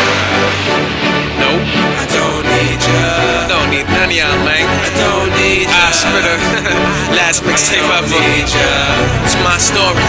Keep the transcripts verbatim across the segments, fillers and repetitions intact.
Nope. I don't need ya. Don't need none of y'all, man. I don't need ya. Ah, Spita. Last mixtape ever. I don't need ya. It's my story.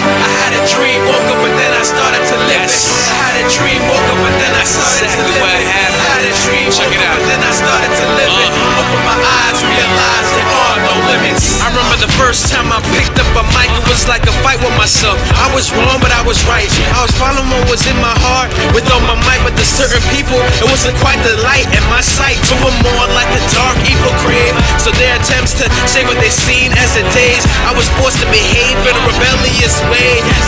I had a dream, woke up, but then I started to live it. I had a dream, woke up, but then I started to live it. I had a dream, check it out, then I started to live it. Open my eyes, realize there are no limits. I remember the first time I picked up a mic, it was like a fight with myself. I was wrong, but I was right. I was following what was in my heart with all my might, but to certain people, it wasn't quite the light in my sight. To them more like a dark, evil creed. So their attempts to say what they seen as the days, I was forced to behave in a rebellious way.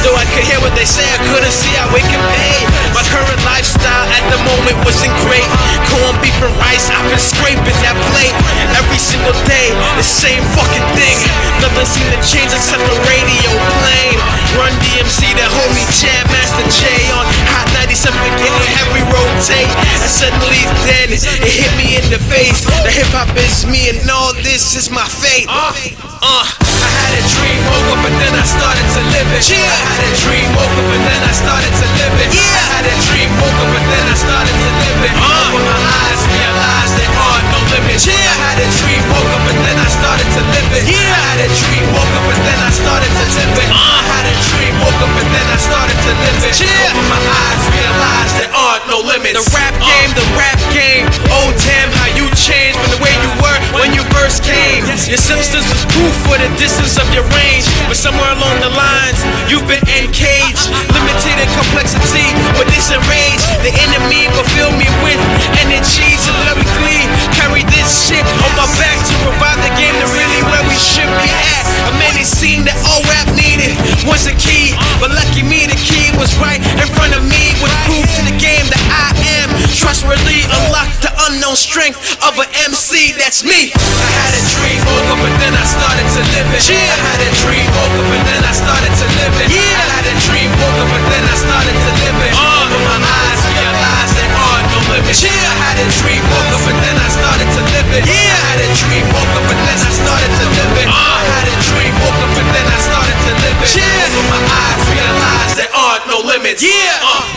Though I could hear what they say, I couldn't see how it could pay. My current lifestyle at the moment wasn't great. Corn, beef, and rice, I've been scraping that plate every single day, the same fucking thing. Nothing seemed to change except the radio playing Run D M C, the homie Jam Master J on Hot ninety-seven, getting heavy rotate. And suddenly then, it hit me in the face. The hip-hop is me and all this is my fate. Uh, uh. I had a dream, woke up, but then I started to live it. Yeah. I had a dream, woke up, but then I started to live it. Yeah. I had a dream, woke up, but then I started to live it. Uh. Open my eyes, realize there are no limits. Yeah. I had a dream, woke up, but then I started to live it. Yeah. I had a dream, woke up, but then I started to live it. Uh. I had a dream, woke up, but then I started to live it. Yeah. Open my eyes, realize there are no limits. The rap game, uh. the rap game. Oh damn, how you changed from the way you were when you first came. Your substance was proof for the distance of your range, but somewhere along the lines, you've been encaged, limited in complexity, but this enrage the enemy, but fill me with energy to lyrically carry this shit on my back to provide the game to really where we should be at. I mean, it seemed that all rap needed was a key, but lucky me, the key was right in front of me, was proof to the game that I am trustworthy, unlocked the unknown strength of an M C, that's me. I had a dream, woke up, but then I started to live it. Yeah. I had a dream, woke up, but then I started to live it. Yeah. I had a dream, woke up, but then I started to live it. Uh. Open my eyes, realize there are no limits. Yeah. I had a dream, woke up, but then I started to live it. Yeah. I had a dream, woke up, but then I started to live it. Uh. I had a dream, woke up, but then I started to live it. Yeah. Open my eyes, realize there are no limits. Yeah. Uh.